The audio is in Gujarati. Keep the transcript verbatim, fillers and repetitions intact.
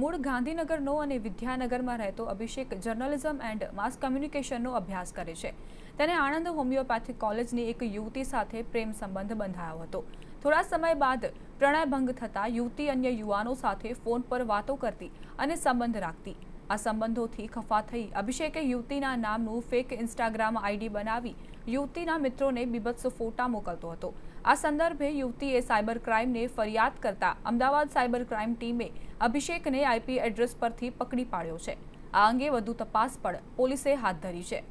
મૂળ ગાંધીનગરનો અને વિદ્યાનગરમાં રહેતો અભિષેક જર્નલિઝમ એન્ડ માસ કમ્યુનિકેશનનો અભ્યાસ કરે છે. તેને આણંદ હોમિયોપેથિક કોલેજની એક યુવતી સાથે પ્રેમ સંબંધ બંધાયો હતો. થોડા સમય બાદ પ્રણયભંગ થતા યુવતી અન્ય યુવાનો સાથે ફોન પર વાતો કરતી અને સંબંધ રાખતી. આ સંબંધોથી ખફા થઈ અભિષેકે યુવતીના નામનું ફેક ઇન્સ્ટાગ્રામ આઈડી બનાવી યુવતીના મિત્રોને બીભત્સ ફોટા મોકલતો હતો. आ संदर्भे युवतीए साइबर क्राइम ने फरियाद करता अमदावाद साइबर क्राइम टीमे अभिषेक ने आईपी एड्रेस पर थी पकड़ी पाड्यो छे। आ अंगे वधु तपास पर पोलीसे हाथ धरी छे।